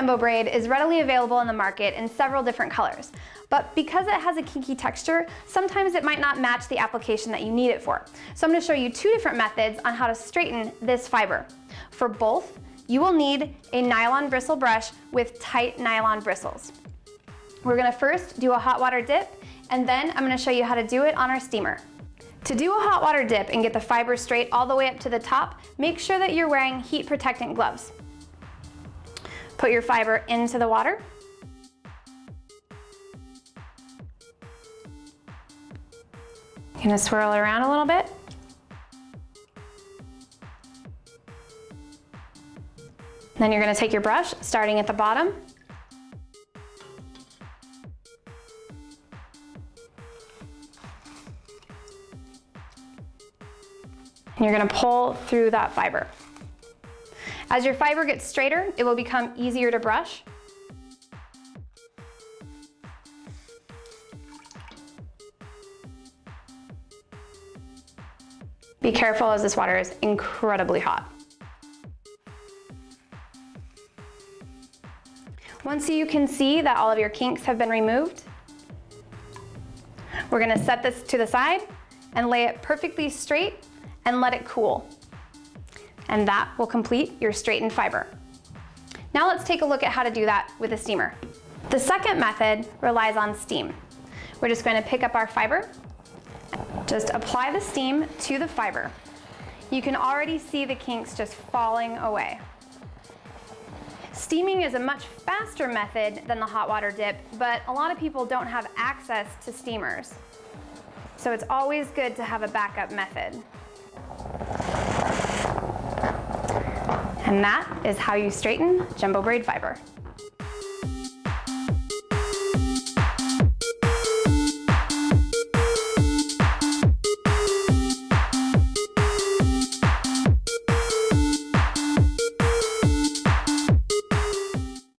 Jumbo Braid is readily available in the market in several different colors, but because it has a kinky texture, sometimes it might not match the application that you need it for. So I'm going to show you two different methods on how to straighten this fiber. For both, you will need a nylon bristle brush with tight nylon bristles. We're going to first do a hot water dip, and then I'm going to show you how to do it on our steamer. To do a hot water dip and get the fiber straight all the way up to the top, make sure that you're wearing heat protectant gloves. Put your fiber into the water. You're gonna swirl around a little bit. Then you're gonna take your brush, starting at the bottom, and you're gonna pull through that fiber. As your fiber gets straighter, it will become easier to brush. Be careful, as this water is incredibly hot. Once you can see that all of your kinks have been removed, we're gonna set this to the side and lay it perfectly straight and let it cool. And that will complete your straightened fiber. Now let's take a look at how to do that with a steamer. The second method relies on steam. We're just going to pick up our fiber, just apply the steam to the fiber. You can already see the kinks just falling away. Steaming is a much faster method than the hot water dip, but a lot of people don't have access to steamers. So it's always good to have a backup method. And that is how you straighten jumbo braid fiber.